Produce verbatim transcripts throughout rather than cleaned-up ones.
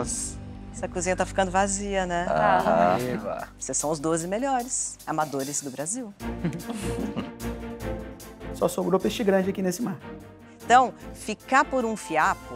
anos. Essa cozinha tá ficando vazia, né? Ah, ah. Vocês são os doze melhores amadores do Brasil. Só sobrou peixe grande aqui nesse mar. Então, ficar por um fiapo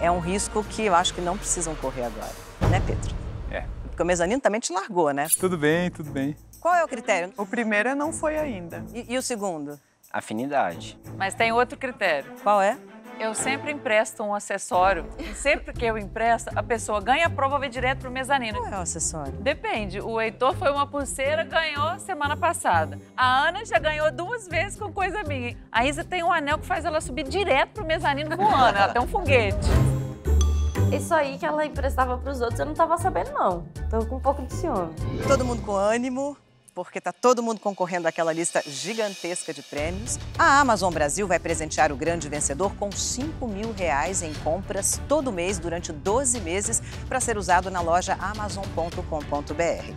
é um risco que eu acho que não precisam correr agora, né, Pedro? É. Porque o mezanino também te largou, né? Tudo bem, tudo bem. Qual é o critério? O primeiro não foi ainda. E, e o segundo? Afinidade. Mas tem outro critério. Qual é? Eu sempre empresto um acessório. E sempre que eu empresto, a pessoa ganha a prova e vai direto pro mezanino. Qual é o acessório? Depende. O Heitor foi uma pulseira, ganhou semana passada. A Ana já ganhou duas vezes com coisa minha. A Isa tem um anel que faz ela subir direto pro mezanino voando. Ela tem um foguete. Isso aí que ela emprestava pros outros, eu não tava sabendo, não. Tô com um pouco de ciúme. Todo mundo com ânimo, porque tá todo mundo concorrendo àquela lista gigantesca de prêmios. A Amazon Brasil vai presentear o grande vencedor com cinco mil reais em compras todo mês durante doze meses para ser usado na loja Amazon ponto com ponto br.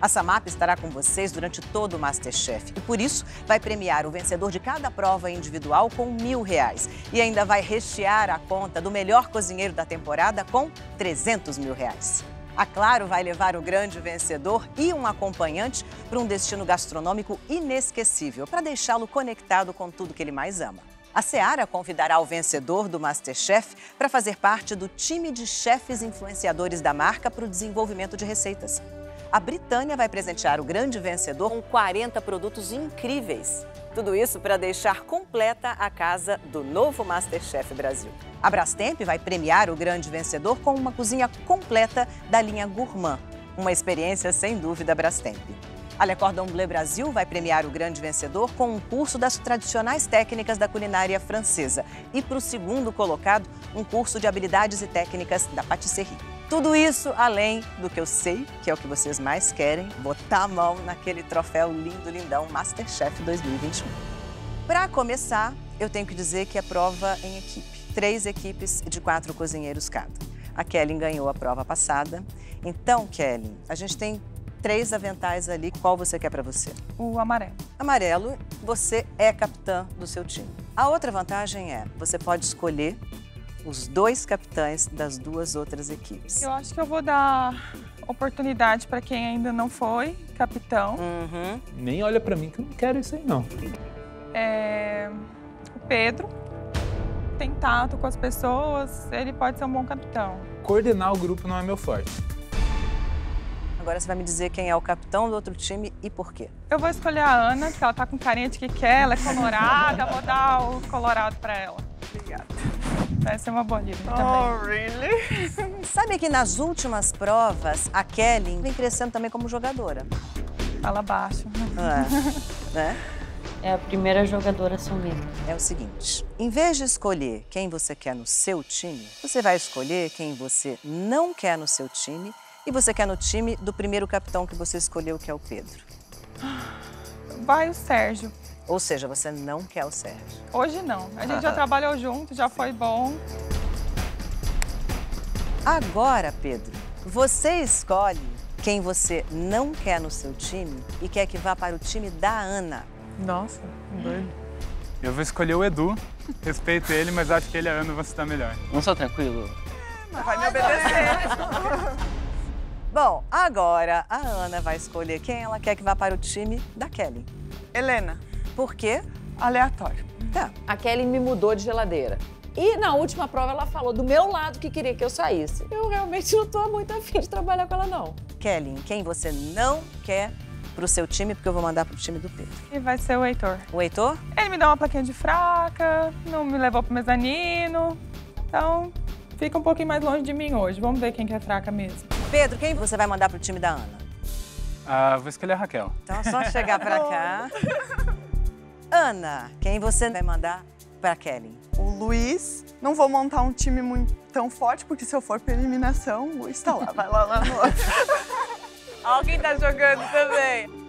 A Samap estará com vocês durante todo o Masterchef e, por isso, vai premiar o vencedor de cada prova individual com mil reais. E ainda vai rechear a conta do melhor cozinheiro da temporada com trezentos mil reais. A Claro vai levar o grande vencedor e um acompanhante para um destino gastronômico inesquecível, para deixá-lo conectado com tudo que ele mais ama. A Seara convidará o vencedor do MasterChef para fazer parte do time de chefes influenciadores da marca para o desenvolvimento de receitas. A Britânia vai presentear o grande vencedor com quarenta produtos incríveis. Tudo isso para deixar completa a casa do novo Masterchef Brasil. A Brastemp vai premiar o grande vencedor com uma cozinha completa da linha Gourmand. Uma experiência, sem dúvida, Brastemp. A Le Cordon Bleu Brasil vai premiar o grande vencedor com um curso das tradicionais técnicas da culinária francesa. E para o segundo colocado, um curso de habilidades e técnicas da patisserie. Tudo isso além do que eu sei, que é o que vocês mais querem, botar a mão naquele troféu lindo, lindão, Masterchef dois mil e vinte e um. Para começar, eu tenho que dizer que é prova em equipe. Três equipes de quatro cozinheiros cada. A Kelly ganhou a prova passada. Então, Kelly, a gente tem três aventais ali. Qual você quer para você? O amarelo. Amarelo, você é capitã do seu time. A outra vantagem é, você pode escolher os dois capitães das duas outras equipes. Eu acho que eu vou dar oportunidade para quem ainda não foi capitão. Uhum. Nem olha para mim que eu não quero isso aí, não. É... O Pedro tem tato com as pessoas, ele pode ser um bom capitão. Coordenar o grupo não é meu forte. Agora você vai me dizer quem é o capitão do outro time e por quê. Eu vou escolher a Ana, que ela tá com carinha de que quer, ela é colorada, vou dar o colorado para ela. Obrigada. Essa é uma boa dica também. Oh, really? Sabe que nas últimas provas, a Kelly vem crescendo também como jogadora. Fala baixo. É, né? É a primeira jogadora assumida. É o seguinte, em vez de escolher quem você quer no seu time, você vai escolher quem você não quer no seu time e você quer no time do primeiro capitão que você escolheu, que é o Pedro. Vai o Sérgio. Ou seja, você não quer o Sérgio. Hoje não. A gente já trabalhou junto, já foi bom. Agora, Pedro, você escolhe quem você não quer no seu time e quer que vá para o time da Ana. Nossa, doido. Eu vou escolher o Edu. Respeito ele, mas acho que ele e a Ana vão se dar melhor. Não sou tranquilo? Não vai me obedecer. Bom, agora a Ana vai escolher quem ela quer que vá para o time da Kelly. Helena. Por quê? Aleatório. Tá. A Kelly me mudou de geladeira. E na última prova ela falou do meu lado que queria que eu saísse. Eu realmente não tô muito afim de trabalhar com ela, não. Kelly, quem você não quer pro seu time, porque eu vou mandar pro time do Pedro. E vai ser o Heitor. O Heitor? Ele me deu uma plaquinha de fraca, não me levou pro mezanino. Então, fica um pouquinho mais longe de mim hoje. Vamos ver quem que é fraca mesmo. Pedro, quem você vai mandar pro time da Ana? Ah, vou escolher a Raquel. Então é só chegar pra cá. Ana, quem você vai mandar para Kelly? O Luiz. Não vou montar um time muito tão forte, porque se eu for para eliminação, o Luiz está lá, vai lá, lá no outro. Alguém tá jogando também.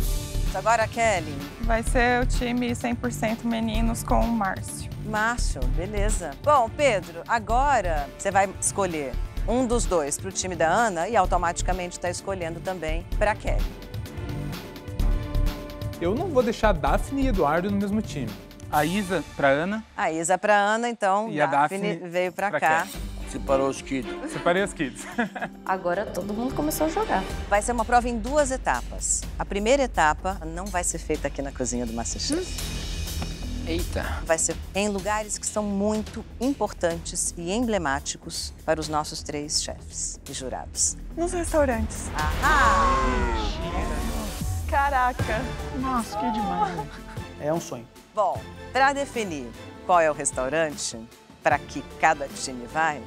Agora, Kelly. Vai ser o time cem por cento meninos com o Márcio. Márcio, beleza. Bom, Pedro, agora você vai escolher um dos dois para o time da Ana e automaticamente está escolhendo também para Kelly. Eu não vou deixar a Daphne e Eduardo no mesmo time. A Isa pra Ana. A Isa pra Ana, então. E Daphne a Daphne veio pra, pra cá. Kelly. Separou os kits. Separei os kits. Agora todo mundo começou a jogar. Vai ser uma prova em duas etapas. A primeira etapa não vai ser feita aqui na cozinha do Masterchef. Hum. Eita. Vai ser em lugares que são muito importantes e emblemáticos para os nossos três chefes e jurados. Nos restaurantes. Ah! Caraca. Nossa, que demais. É um sonho. Bom, para definir qual é o restaurante para que cada time vai,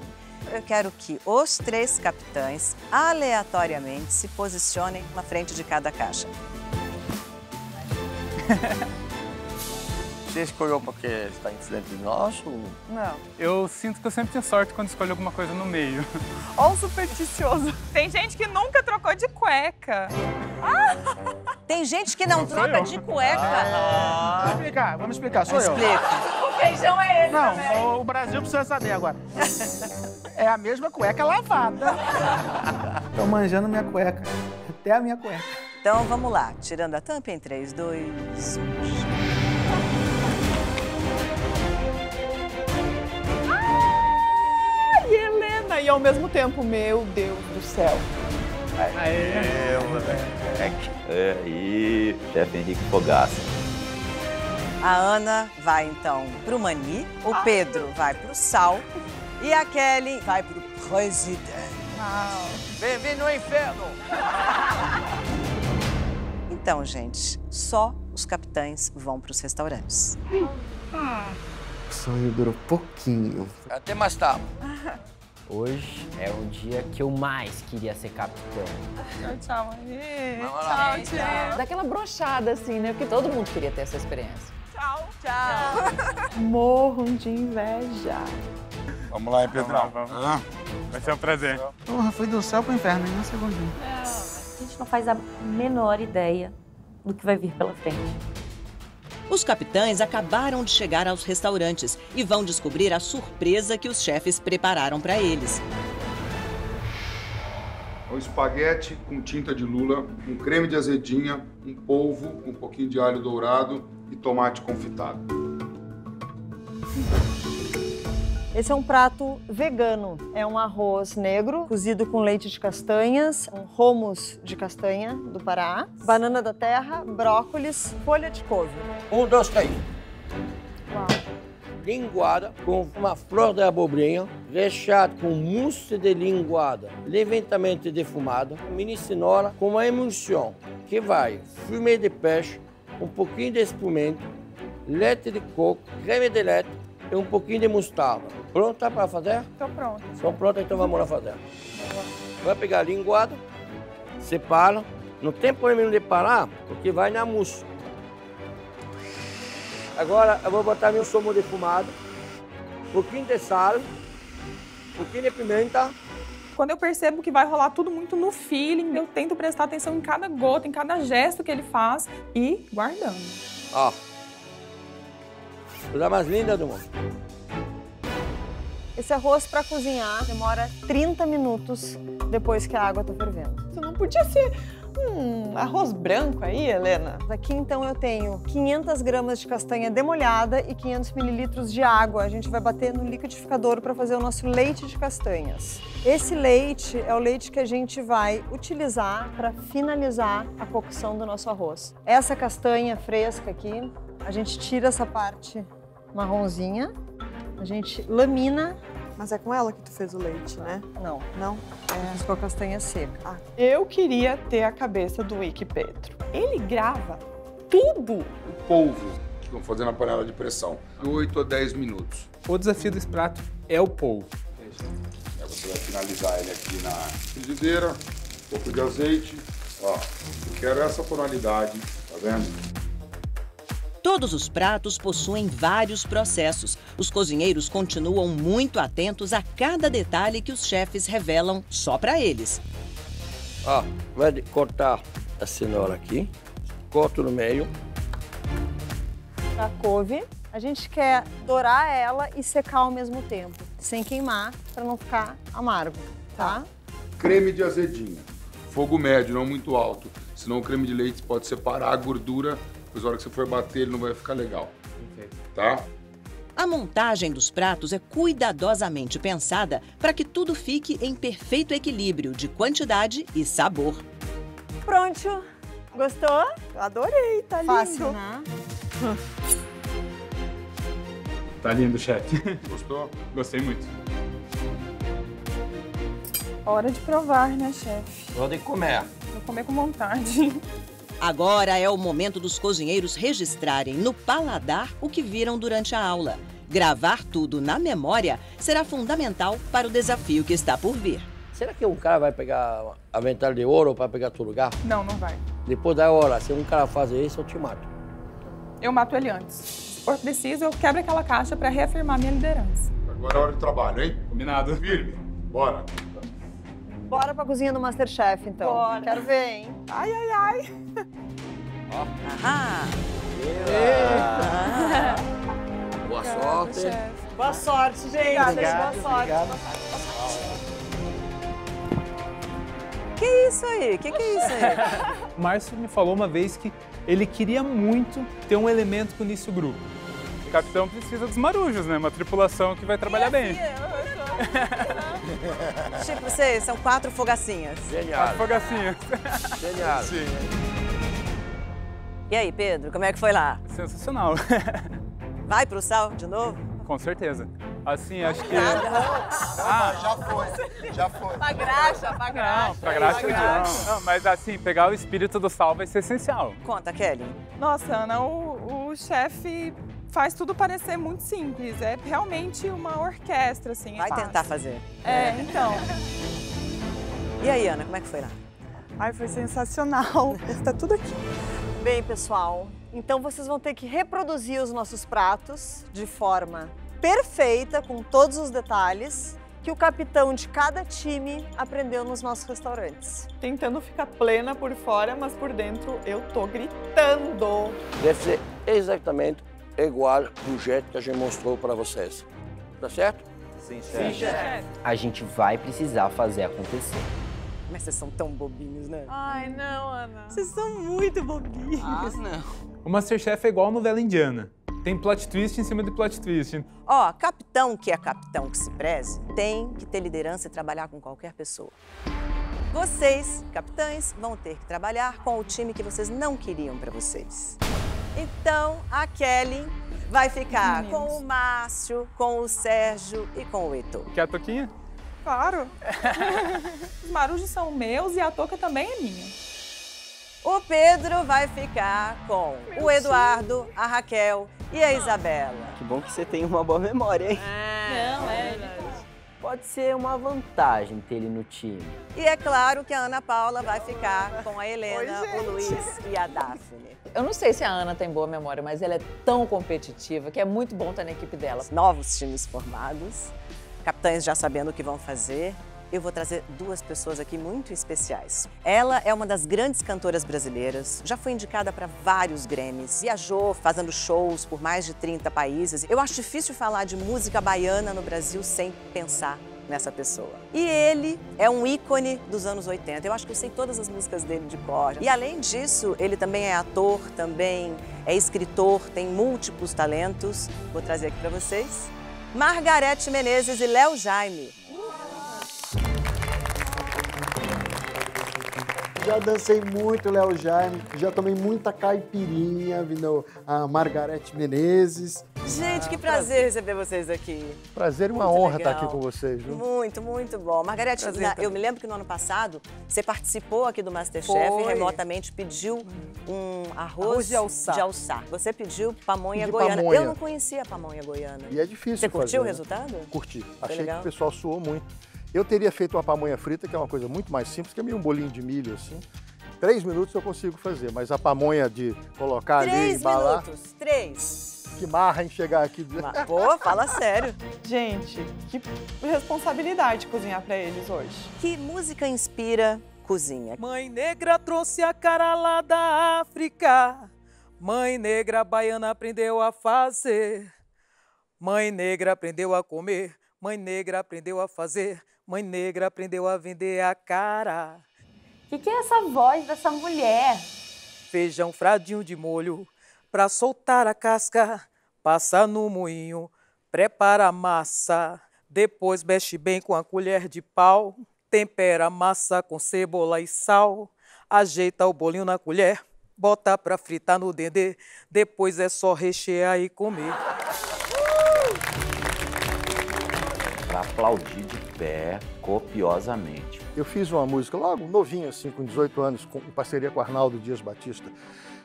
eu quero que os três capitães aleatoriamente se posicionem na frente de cada caixa. Você escolheu porque está em frente de nós? Ou... Não. Eu sinto que eu sempre tenho sorte quando escolho alguma coisa no meio. Olha o supersticioso. Tem gente que nunca trocou de cueca. Ah! Tem gente que não, não troca eu. de cueca. Ah. Vou explicar, vamos explicar, sou eu. Explica. Feijão é esse, Não, também. o Brasil precisa saber agora. É a mesma cueca lavada. Tô manjando minha cueca. Até a minha cueca. Então, vamos lá. Tirando a tampa em três, dois, um. Ai, Helena! E ao mesmo tempo, meu Deus do céu. Aê, moleque. Aí, chefe Henrique Fogaça. A Ana vai, então, pro Mani, o Pedro vai pro Sal e a Kelly vai pro Presidente. Uau. Bem-vindo ao inferno! Então, gente, só os capitães vão pros restaurantes. O sonho durou pouquinho. Até mais tarde. Hoje é o dia que eu mais queria ser capitão. Tchau, tchau, Mani. Tchau, tchau. Daquela brochada, assim, né? Porque todo mundo queria ter essa experiência. Tchau. Tchau. Morro de inveja. Vamos lá, hein, Pedrão? Vamos lá, vamos. Ah. Vai ser um prazer. Porra, foi do céu pro inferno em um segundinho. É. A gente não faz a menor ideia do que vai vir pela frente. Os capitães acabaram de chegar aos restaurantes e vão descobrir a surpresa que os chefes prepararam para eles. Um espaguete com tinta de lula, um creme de azedinha, um polvo, um pouquinho de alho dourado e tomate confitado. Esse é um prato vegano. É um arroz negro cozido com leite de castanhas, um hummus de castanha do Pará, banana da terra, brócolis, folha de couve. Um, dois, três. Uau. Linguada com uma flor de abobrinha, recheado com mousse de linguada, lentamente defumada, mini cenoura com uma emulsão que vai fumê de peixe, um pouquinho de espumento, leite de coco, creme de leite e um pouquinho de mostarda. Pronta para fazer? Estou pronta. Estão prontas, então vamos lá fazer. Vai pegar a linguada, separa. Não tem problema de parar, porque vai na mousse. Agora eu vou botar meu sumo defumado, um pouquinho de sal, um pouquinho de pimenta. Quando eu percebo que vai rolar tudo muito no feeling, eu tento prestar atenção em cada gota, em cada gesto que ele faz e guardando. Ó, coisa mais linda do mundo. Esse arroz para cozinhar demora trinta minutos depois que a água tá fervendo. Isso não podia ser um arroz branco aí, Helena? Aqui então eu tenho quinhentas gramas de castanha demolhada e quinhentos mililitros de água. A gente vai bater no liquidificador para fazer o nosso leite de castanhas. Esse leite é o leite que a gente vai utilizar para finalizar a cocção do nosso arroz. Essa castanha fresca aqui, a gente tira essa parte marronzinha, a gente lamina. Mas é com ela que tu fez o leite, né? Não. Não? É, fiz com a castanha seca. Ah. Eu queria ter a cabeça do Wiki Pedro. Ele grava tudo. O polvo, que vamos fazer na panela de pressão, de oito a dez minutos. O desafio desse prato é o polvo. É, você vai finalizar ele aqui na frigideira, um pouco de azeite. Ó, eu quero essa tonalidade, tá vendo? Todos os pratos possuem vários processos. Os cozinheiros continuam muito atentos a cada detalhe que os chefes revelam só para eles. Ó, vai cortar a cenoura aqui, corto no meio. A couve, a gente quer dourar ela e secar ao mesmo tempo, sem queimar, para não ficar amargo, tá? Creme de azedinha, fogo médio, não muito alto, senão o creme de leite pode separar a gordura. Pois a hora que você for bater, ele não vai ficar legal. Perfeito. Tá? A montagem dos pratos é cuidadosamente pensada para que tudo fique em perfeito equilíbrio de quantidade e sabor. Pronto! Gostou? Adorei, tá lindo! Fácil, né? Tá lindo, chefe. Gostou? Gostei muito. Hora de provar, né, chefe? Hora de comer. Vou comer com vontade. Agora é o momento dos cozinheiros registrarem no paladar o que viram durante a aula. Gravar tudo na memória será fundamental para o desafio que está por vir. Será que um cara vai pegar a ventana de ouro para pegar teu lugar? Não, não vai. Depois da hora, se um cara fazer isso, eu te mato. Eu mato ele antes. Se for preciso, eu quebro aquela caixa para reafirmar minha liderança. Agora é hora de trabalho, hein? Combinado. Firme. Bora. Bora pra cozinha do Masterchef, então. Bora. Quero ver, hein? Ai, ai, ai. Ó. Ah. Eita. Eita. Boa Caramba, sorte. Chef. Boa sorte, gente. Obrigado, obrigado, boa sorte. Obrigado. Boa sorte. Que isso aí? Que que é isso aí? O Márcio me falou uma vez que ele queria muito ter um elemento com isso grupo. O capitão precisa dos marujos, né? Uma tripulação que vai trabalhar e assim, bem. Eu... Tipo, vocês são quatro fogacinhas. Genial. Quatro fogacinhas. Genial. Sim. E aí, Pedro, como é que foi lá? Sensacional. Vai pro sal de novo? Com certeza. Assim, acho que... Ah, já foi, já foi. Pra graxa, pra graxa. Não, pra graxa não. Não, mas assim, pegar o espírito do sal vai ser essencial. Conta, Kelly. Nossa, Ana, o, o chefe... faz tudo parecer muito simples, é realmente uma orquestra, assim. Vai fácil. Tentar fazer. É, então. E aí, Ana, como é que foi lá? Ai, foi sensacional. Está tudo aqui. Bem, pessoal, então vocês vão ter que reproduzir os nossos pratos de forma perfeita, com todos os detalhes, que o capitão de cada time aprendeu nos nossos restaurantes. Tentando ficar plena por fora, mas por dentro eu tô gritando. Deve ser exatamente igual do jeito que a gente mostrou para vocês. Tá certo? Sim, chefe. Sim, chefe. A gente vai precisar fazer acontecer. Mas vocês são tão bobinhos, né? Ai, não, Ana. Vocês são muito bobinhos. Ah, não. O Masterchef é igual a novela indiana. Tem plot twist em cima de plot twist. Ó, oh, capitão que é capitão que se preze, tem que ter liderança e trabalhar com qualquer pessoa. Vocês, capitães, vão ter que trabalhar com o time que vocês não queriam para vocês. Então, a Kelly vai ficar com o Márcio, com o Sérgio e com o Heitor. Quer a toquinha? Claro. Os marujos são meus e a toca também é minha. O Pedro vai ficar com Meu o Eduardo, tio. a Raquel e a Isabela. Que bom que você tem uma boa memória, hein? É, não, é verdade. Pode ser uma vantagem ter ele no time. E é claro que a Ana Paula vai ficar com a Helena, Oi, o Luiz e a Daphne. Eu não sei se a Ana tem boa memória, mas ela é tão competitiva que é muito bom estar na equipe dela. Novos times formados, capitães já sabendo o que vão fazer. Eu vou trazer duas pessoas aqui muito especiais. Ela é uma das grandes cantoras brasileiras, já foi indicada para vários Grammys, viajou fazendo shows por mais de trinta países. Eu acho difícil falar de música baiana no Brasil sem pensar nessa pessoa. E ele é um ícone dos anos oitenta. Eu acho que eu sei todas as músicas dele de cor. E além disso, ele também é ator, também é escritor, tem múltiplos talentos. Vou trazer aqui para vocês Margareth Menezes e Léo Jaime. Já dancei muito Léo Jaime, já tomei muita caipirinha, vindo a Margareth Menezes. Gente, que prazer receber vocês aqui. Prazer e uma muito honra legal. estar aqui com vocês. Viu? Muito, muito bom. Margareth, eu me lembro que no ano passado você participou aqui do MasterChef e remotamente pediu um arroz, arroz de, alçá. de alçá. Você pediu pamonha Pedi goiana. Pamonha. Eu não conhecia a pamonha goiana. E é difícil Você curtiu fazer, o resultado? Né? Curti. Foi Achei legal. que o pessoal suou muito. Eu teria feito uma pamonha frita, que é uma coisa muito mais simples, que é meio um bolinho de milho, assim. Três minutos eu consigo fazer, mas a pamonha de colocar três ali, embalar... Três minutos, três. Que marra em chegar aqui... Mas, pô, fala sério. Gente, que responsabilidade cozinhar pra eles hoje. Que música inspira cozinha? Mãe negra trouxe a cara lá da África. Mãe negra baiana aprendeu a fazer. Mãe negra aprendeu a comer. Mãe negra aprendeu a fazer. Mãe negra aprendeu a vender a cara. O que, que é essa voz dessa mulher? Feijão fradinho de molho, pra soltar a casca, passa no moinho, Prepara a massa, depois mexe bem com a colher de pau, tempera a massa com cebola e sal, ajeita o bolinho na colher, bota pra fritar no dendê, depois é só rechear e comer. Pra aplaudir de pé, copiosamente. Eu fiz uma música logo, novinha assim, com dezoito anos, com, em parceria com Arnaldo Dias Batista,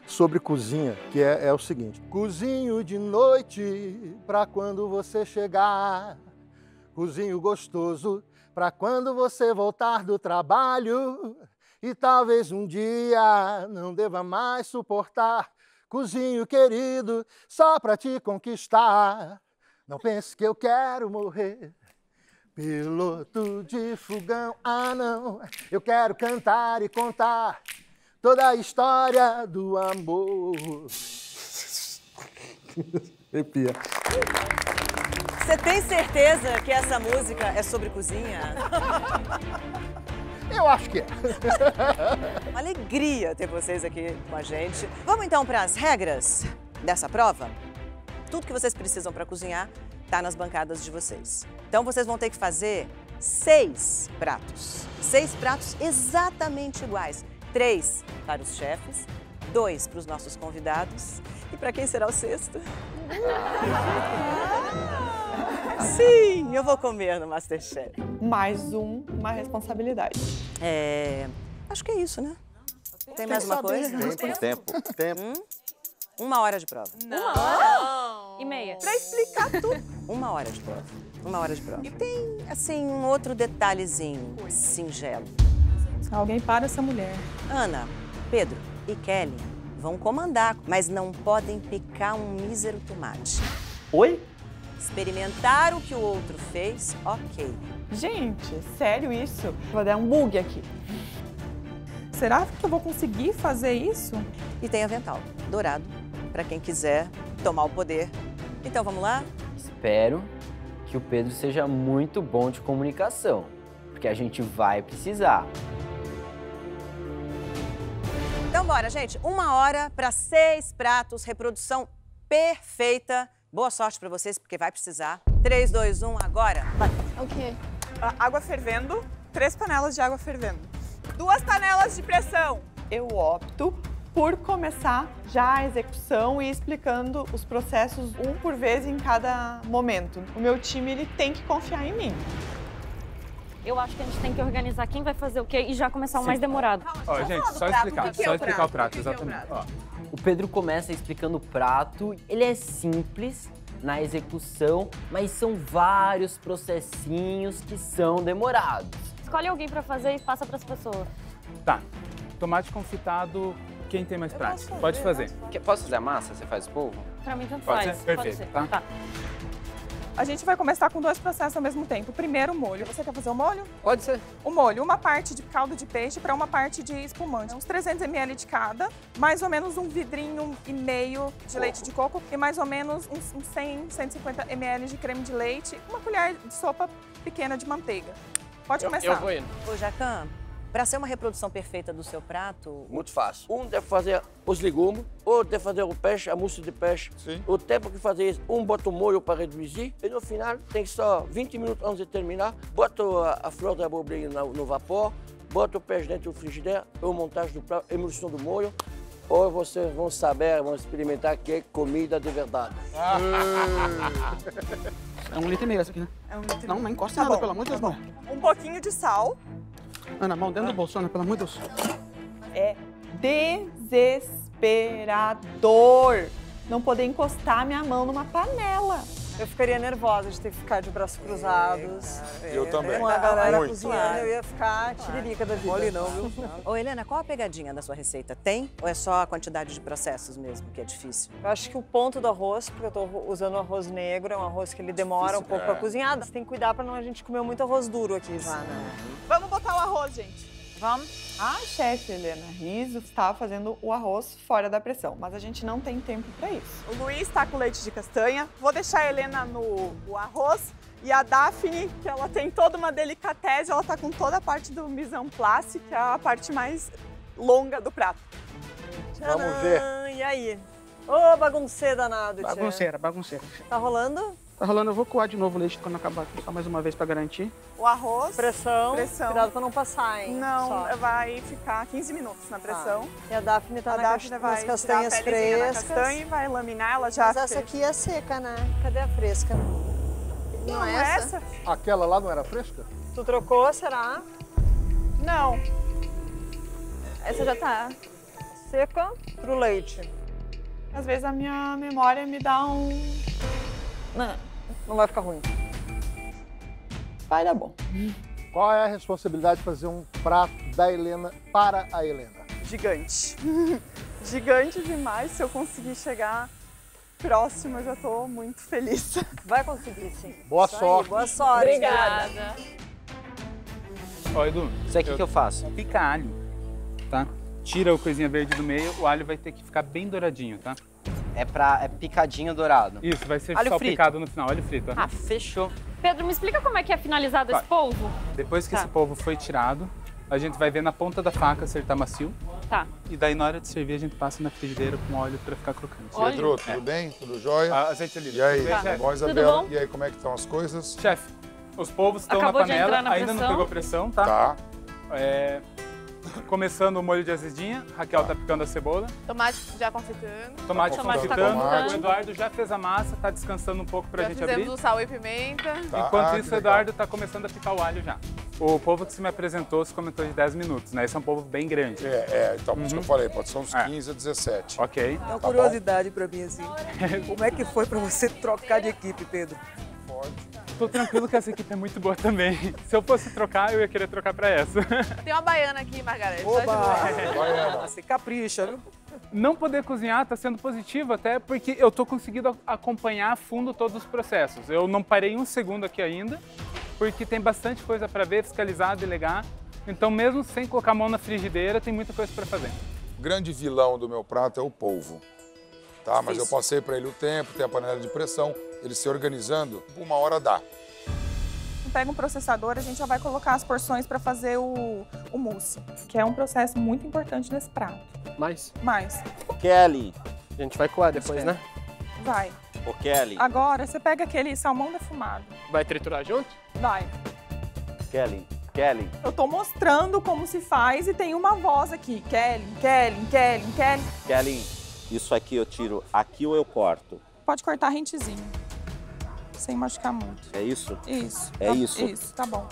sobre cozinha, que é, é o seguinte. Cozinho de noite, pra quando você chegar. Cozinho gostoso, pra quando você voltar do trabalho. E talvez um dia não deva mais suportar. Cozinho querido, só pra te conquistar. Não pense que eu quero morrer. Piloto de fogão, ah não, eu quero cantar e contar toda a história do amor. Arrepia. Você tem certeza que essa música é sobre cozinha? Eu acho que é. Uma alegria ter vocês aqui com a gente. Vamos então para as regras dessa prova? Tudo que vocês precisam para cozinhar tá nas bancadas de vocês. Então vocês vão ter que fazer seis pratos. Seis pratos exatamente iguais. Três para os chefes, dois para os nossos convidados. E para quem será o sexto? Sim, eu vou comer no Masterchef. Mais um, uma responsabilidade. É... Acho que é isso, né? Tem mais uma coisa? Tempo, tempo. tempo. Hum? Uma hora de prova. Não. Uma hora? E meia. Pra explicar tudo. Uma hora de prova. Uma hora de prova. E tem, assim, um outro detalhezinho singelo. Alguém para essa mulher. Ana, Pedro e Kelly vão comandar, mas não podem picar um mísero tomate. Oi? Experimentar o que o outro fez, ok. Gente, sério isso? Vou dar um bug aqui. Será que eu vou conseguir fazer isso? E tem avental dourado para quem quiser tomar o poder. Então vamos lá? Espero que o Pedro seja muito bom de comunicação, porque a gente vai precisar. Então bora, gente. Uma hora para seis pratos, reprodução perfeita. Boa sorte para vocês, porque vai precisar. três, dois, um, agora. Vai. Ok. A água fervendo, três panelas de água fervendo. Duas panelas de pressão. Eu opto por começar já a execução e explicando os processos um por vez em cada momento. O meu time, ele tem que confiar em mim. Eu acho que a gente tem que organizar quem vai fazer o quê e já começar o mais demorado. Ó, gente, só explicar, só explicar o prato, exatamente. O Pedro começa explicando o prato, ele é simples na execução, mas são vários processinhos que são demorados. Escolhe alguém pra fazer e passa pras pessoas. Tá. Tomate confitado, quem tem mais prática? Pode fazer. Posso fazer a massa? Você faz o polvo? Pra mim, tanto faz. Pode ser? Perfeito, tá? Tá. A gente vai começar com dois processos ao mesmo tempo. Primeiro, o molho. Você quer fazer o molho? Pode ser. O molho, uma parte de caldo de peixe para uma parte de espumante. Uns trezentos mililitros de cada, mais ou menos um vidrinho e meio de coco. Leite de coco e mais ou menos uns cem, cento e cinquenta mililitros de creme de leite, uma colher de sopa pequena de manteiga. Pode começar. Eu, eu vou indo. Ô, Jacquin, para ser uma reprodução perfeita do seu prato... Muito fácil. Um deve fazer os legumes, outro deve fazer o peixe, a mousse de peixe. Sim. O tempo que fazer isso, um bota o molho para reduzir e no final tem só vinte minutos antes de terminar, bota a, a flor da abobrinha no, no vapor, bota o peixe dentro do frigideira, o montagem do prato, a emulsão do molho, ou vocês vão saber, vão experimentar que é comida de verdade. É um litro e meio essa aqui, né? É um litro e meio. Não, não encosta nada, pelo amor de Deus, não. Um pouquinho de sal. Ana, mão dentro do Bolsonaro, pelo amor de Deus. É desesperador não poder encostar minha mão numa panela. Eu ficaria nervosa de ter que ficar de braços cruzados. É, eu é, também. Com a galera muito. Cozinhando, claro. Eu ia ficar tiririca da vida. Mole não, viu? Ô, Helena, qual a pegadinha da sua receita? Tem? Ou é só a quantidade de processos mesmo que é difícil? Eu acho que o ponto do arroz, porque eu tô usando arroz negro, é um arroz que ele demora difícil, um pouco é. Pra cozinhar. Você tem que cuidar pra não a gente comer muito arroz duro aqui já, né? Vamos botar o arroz, gente. Vamos? A chefe Helena Rizzo está fazendo o arroz fora da pressão, mas a gente não tem tempo para isso. O Luiz está com leite de castanha. Vou deixar a Helena no o arroz e a Daphne, que ela tem toda uma delicatesse, ela está com toda a parte do mise en place, que é a parte mais longa do prato. Tcharam! Vamos ver. E aí? Ô, oh, bagunceira danado, tia. Bagunceira, bagunceira. Tá rolando? Tá rolando, eu vou coar de novo o leite quando acabar. Vou colocar mais uma vez pra garantir. O arroz. Pressão. Pressão. Cuidado pra não passar, hein? Não, só. Vai ficar quinze minutos na pressão. Ah. E a Daphne tá a na Daphne cast... vai nas castanhas frescas. Castanha e vai laminar, ela já... Mas fez. Essa aqui é seca, né? Cadê a fresca? Não, não é essa? essa? Aquela lá não era fresca? Tu trocou, será? Não. Essa já tá seca pro leite. Às vezes a minha memória me dá um... Não, não vai ficar ruim. Vai dar bom. Qual é a responsabilidade de fazer um prato da Helena para a Helena? Gigante. Gigante demais. Se eu conseguir chegar próximo, eu já tô muito feliz. Vai conseguir, sim. Boa sorte. Aí, boa sorte. Obrigada. Ó, Edu, isso aqui eu... que eu faço? Pica alho, tá? Tira a coisinha verde do meio, o alho vai ter que ficar bem douradinho, tá? É pra é picadinho dourado. Isso, vai ser alho salpicado frito. No final, alho frito. Né? Ah, fechou. Pedro, me explica como é que é finalizado vai. Esse polvo. Depois que tá. Esse polvo foi tirado, a gente vai ver na ponta da faca acertar macio. Tá. E daí na hora de servir a gente passa na frigideira com óleo pra ficar crocante. Olho? Pedro, tudo é. Bem? Tudo jóia? Ah, azeite ali. E aí, tá. Tá bom, Isabela? Bom? E aí, como é que estão as coisas? Chefe, os polvos estão na panela, na ainda não pegou pressão, tá? Tá. É... Começando o molho de azedinha, Raquel tá picando a cebola. Tomate já confitando. Tomate, Tomate confitando. Tá. O Eduardo já fez a massa, tá descansando um pouco pra já gente abrir. Já fizemos o sal e pimenta. Tá. Enquanto ah, isso, o Eduardo tá começando a picar o alho já. O povo que se me apresentou se comentou de dez minutos, né? Esse é um povo bem grande. É, é então por isso uhum. que eu falei, pode ser uns quinze a dezessete. Ok. É uma tá curiosidade bom. Pra mim, assim. Como é que foi pra você trocar de equipe, Pedro? Pode. Tô tranquilo que essa equipe é muito boa também. Se eu fosse trocar, eu ia querer trocar pra essa. Tem uma baiana aqui, Margareth. Oba! Baiana. Você capricha, viu? Não poder cozinhar tá sendo positivo até porque eu tô conseguindo acompanhar a fundo todos os processos. Eu não parei um segundo aqui ainda, porque tem bastante coisa pra ver, fiscalizar, delegar. Então, mesmo sem colocar a mão na frigideira, tem muita coisa pra fazer. O grande vilão do meu prato é o polvo. Tá, mas isso. Eu passei pra ele o tempo, tem a panela de pressão. Ele se organizando, uma hora dá. Pega um processador, a gente já vai colocar as porções para fazer o, o mousse, que é um processo muito importante nesse prato. Mais? Mais. Ô, Kelly, a gente vai coar depois, né? Vai. Ô, Kelly. Agora, você pega aquele salmão defumado. Vai triturar junto? Vai. Kelly, Kelly. Eu tô mostrando como se faz e tem uma voz aqui. Kelly, Kelly, Kelly, Kelly. Kelly, isso aqui eu tiro aqui ou eu corto? Pode cortar rentezinho. Sem machucar muito. É isso? Isso. É tá, isso? Isso, tá bom.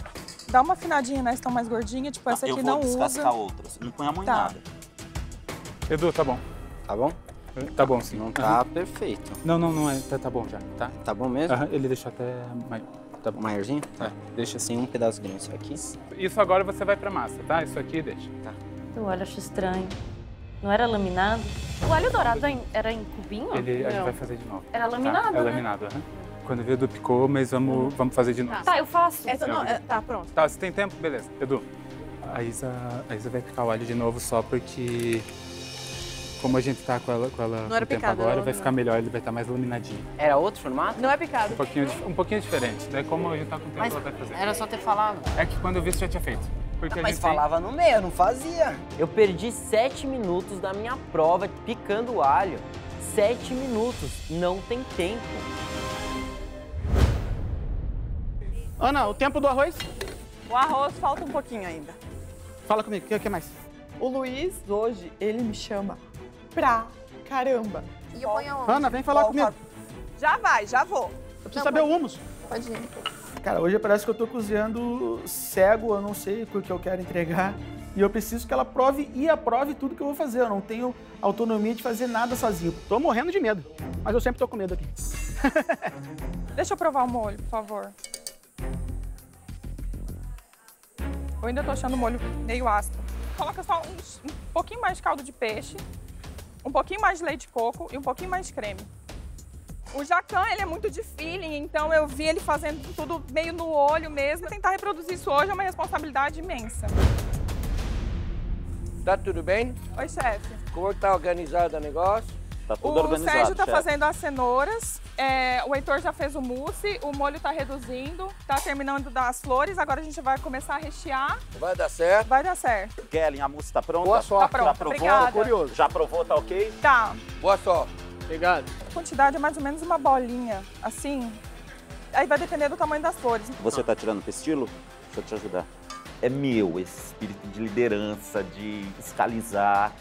Dá uma afinadinha, né? Estão mais gordinhas, tipo essa ah, aqui não usa. Eu vou descascar outras, não põe a mão em nada. Edu, tá bom. Tá bom? Tá bom, sim. Não tá uhum. perfeito. Não, não, não é. Tá, tá bom já. Tá, tá bom mesmo? Uhum. Ele deixou até maior. Tá bom. Maiorzinho? Tá. É. Deixa assim um pedaço grande aqui. Isso agora você vai pra massa, tá? Isso aqui deixa. Tá. O alho acho estranho. Não era laminado? O alho dourado era em cubinho? Ele, a gente vai fazer de novo. Era laminado, tá? É laminado, né? Uhum. Quando veio do picou, mas vamos, vamos fazer de novo. Tá, tá eu faço. Essa não, é, tá, pronto. Tá, se tem tempo, beleza. Edu, a Isa, a Isa vai picar o alho de novo só porque... Como a gente tá com ela, com ela não era tempo picado, agora, vai ficar melhor, ele vai estar mais laminadinho. Era outro formato? Não é picado. Um pouquinho, um pouquinho diferente, daí como a gente tá com o tempo, mas ela vai fazer. Era só ter falado. É que quando eu vi, você já tinha feito. Porque ah, mas falava tem... no meio, eu não fazia. Eu perdi sete minutos da minha prova picando o alho. Sete minutos, não tem tempo. Ana, o tempo do arroz? O arroz falta um pouquinho ainda. Fala comigo, o que, que mais? O Luiz, hoje, ele me chama pra caramba. E olha Ana, vem falar ó, comigo. Já vai, já vou. Eu preciso não, saber pode... o humus. Pode ir. Cara, hoje parece que eu tô cozinhando cego, eu não sei o que eu quero entregar. E eu preciso que ela prove e aprove tudo que eu vou fazer. Eu não tenho autonomia de fazer nada sozinho. Tô morrendo de medo, mas eu sempre tô com medo aqui. Deixa eu provar o molho, por favor. Eu ainda tô achando o molho meio ácido. Coloca só um, um pouquinho mais de caldo de peixe, um pouquinho mais de leite de coco e um pouquinho mais de creme. O Jacquin, ele é muito de feeling, então eu vi ele fazendo tudo meio no olho mesmo. Tentar reproduzir isso hoje é uma responsabilidade imensa. Tá tudo bem? Oi, chefe. Como tá organizado o negócio? Tá tudo o organizado, O Sérgio tá chefe. Fazendo as cenouras, é, o Heitor já fez o mousse, o molho tá reduzindo, tá terminando das flores, agora a gente vai começar a rechear. Vai dar certo? Vai dar certo. Kellen, a mousse tá pronta? Boa sorte. Tá pronta, já provou? Obrigada. Tô curioso. Já provou, tá ok? Tá. Boa sorte. Obrigado. A quantidade é mais ou menos uma bolinha, assim, aí vai depender do tamanho das flores. Você tá tirando pestilo? Deixa eu te ajudar. É meu esse espírito de liderança, de fiscalizar.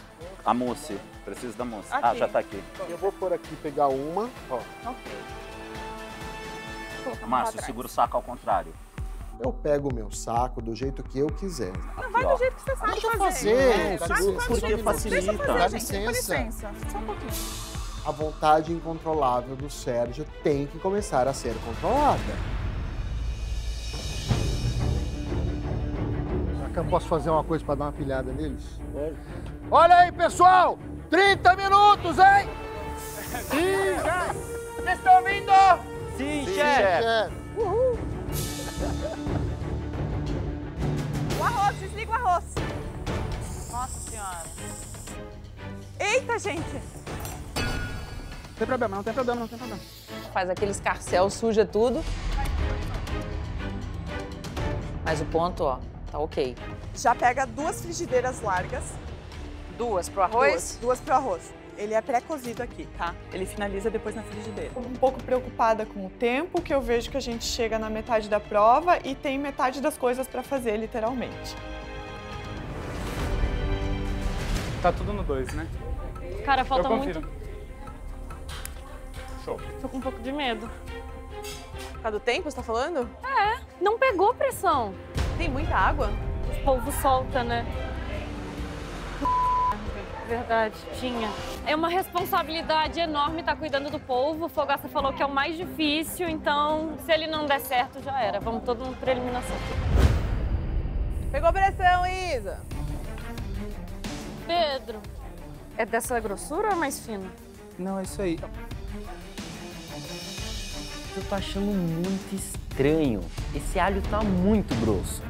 A moça, preciso da moça. Aqui. Ah, já tá aqui. Eu vou por aqui pegar uma, ó. Ok. Márcio, segura o saco ao contrário. Eu pego o meu saco do jeito que eu quiser. Não, vai do jeito que você sabe deixa fazer. fazer. É, dá licença, porque facilita. Deixa eu fazer, dá licença. Dá licença. Só um pouquinho. A vontade incontrolável do Sérgio tem que começar a ser controlada. Posso fazer uma coisa para dar uma pilhada neles? Pode. Olha aí, pessoal! trinta minutos, hein? Sim, chefe! Vocês estão ouvindo? Sim, Sim chefe! Uhul! O arroz, desliga o arroz! Nossa senhora! Eita, gente! Não tem problema, não tem problema, não tem problema. Faz aquele escarcéu, suja tudo. Mas o ponto, ó. Tá ok. Já pega duas frigideiras largas. Duas pro arroz? Duas, duas pro arroz. Ele é pré-cozido aqui, tá? Ele finaliza depois na frigideira. Um pouco preocupada com o tempo, que eu vejo que a gente chega na metade da prova e tem metade das coisas pra fazer, literalmente. Tá tudo no dois, né? Cara, falta muito. Show. Tô com um pouco de medo. Tá do tempo, você tá falando? É, não pegou pressão. Tem muita água? O polvo solta, né? Verdade, tinha. É uma responsabilidade enorme estar cuidando do polvo. O Fogaça falou que é o mais difícil, então se ele não der certo, já era. Vamos todo mundo para eliminação. Pegou pressão, Isa! Pedro, é dessa grossura ou é mais fina? Não, é isso aí. Eu tô achando muito estranho. Esse alho tá muito grosso.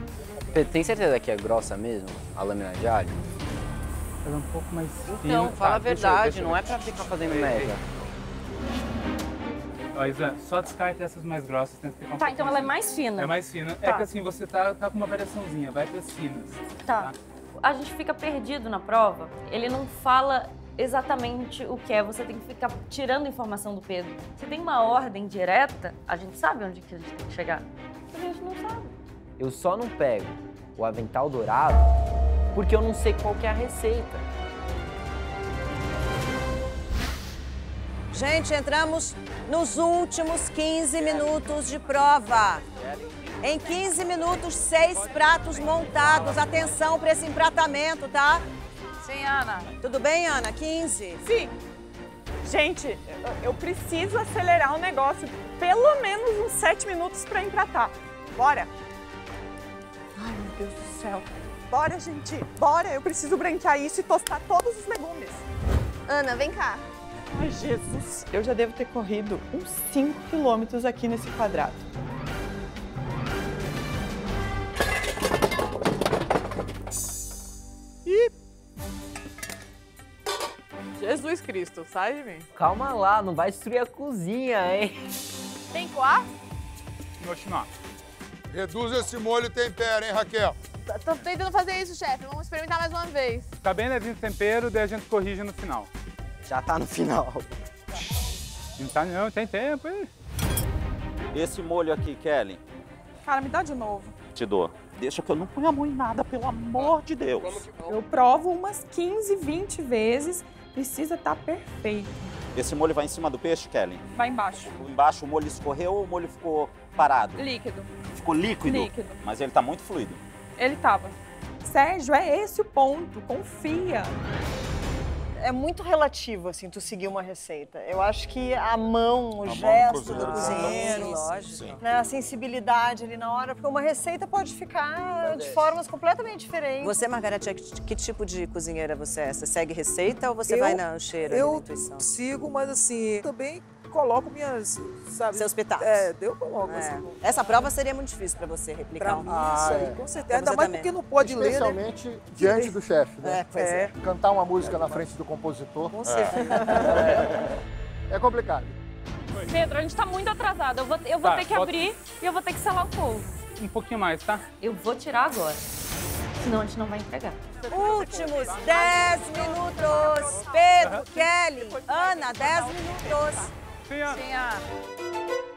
Tem certeza que é grossa mesmo, a lâmina de alho? Ela é um pouco mais fina. Então, fala tá, a verdade, deixa eu, deixa eu... não é pra ficar fazendo merda. Ó, Isa, só descarta essas mais grossas. Tenta ficar um tá, então ela assim. É mais fina. É mais fina. Tá. É que assim, você tá, tá com uma variaçãozinha, vai pras finas. Tá. tá. A gente fica perdido na prova, ele não fala exatamente o que é, você tem que ficar tirando informação do Pedro. Se tem uma ordem direta, a gente sabe onde que a gente tem que chegar. A gente não sabe. Eu só não pego o avental dourado porque eu não sei qual que é a receita. Gente, entramos nos últimos quinze minutos de prova. Em quinze minutos, seis pratos montados. Atenção para esse empratamento, tá? Sim, Ana. Tudo bem, Ana? quinze? Sim. Gente, eu preciso acelerar o negócio. Pelo menos uns sete minutos para empratar. Bora. Ai, meu Deus do céu. Bora, gente. Bora. Eu preciso branquear isso e tostar todos os legumes. Ana, vem cá. Ai, Jesus. Eu já devo ter corrido uns cinco quilômetros aqui nesse quadrado. Ih! Jesus Cristo, sai de mim. Calma lá, não vai destruir a cozinha, hein? Tem quá? Reduz esse molho e tempera, hein, Raquel? Tô tentando fazer isso, chefe. Vamos experimentar mais uma vez. Tá bem levinho o tempero, daí a gente corrige no final. Já tá no final. Não tá não, tem tempo, hein? Esse molho aqui, Kelly. Cara, me dá de novo. Te dou. Deixa que eu não ponho a mão em nada, pelo amor de Deus. Eu provo umas quinze, vinte vezes. Precisa estar perfeito. Esse molho vai em cima do peixe, Kelly? Vai embaixo. Embaixo o molho escorreu ou o molho ficou parado? Líquido. Ficou líquido? Líquido. Mas ele tá muito fluido. Ele tava. Sérgio, é esse o ponto. Confia. É muito relativo, assim, tu seguir uma receita. Eu acho que a mão, o a gesto mão do cozinheiro, lógico, né, a sensibilidade ali na hora, porque uma receita pode ficar de formas completamente diferentes. Você, Margareth, que tipo de cozinheira você é? Você segue receita ou você eu, vai na cheira, eu na intuição? Eu sigo, mas assim, também coloco minhas, sabe... Seus pitacos. É, eu coloco. É. Assim, essa prova seria muito difícil pra você replicar. Pra um... mim, ah, isso aí, com certeza. Ainda mais também. Porque não pode Especialmente ler, Especialmente né? diante do chefe, né? É, pois é. é. Cantar uma música é, na frente do compositor. Com certeza. É, é complicado. Pedro, a gente tá muito atrasado. Eu vou, eu vou tá, ter que pode... abrir e eu vou ter que selar o polvo. Um pouquinho mais, tá? Eu vou tirar agora. Senão a gente não vai entregar. Últimos dez minutos. Pedro, Kelly, Ana, dez minutos. Sim, Ana.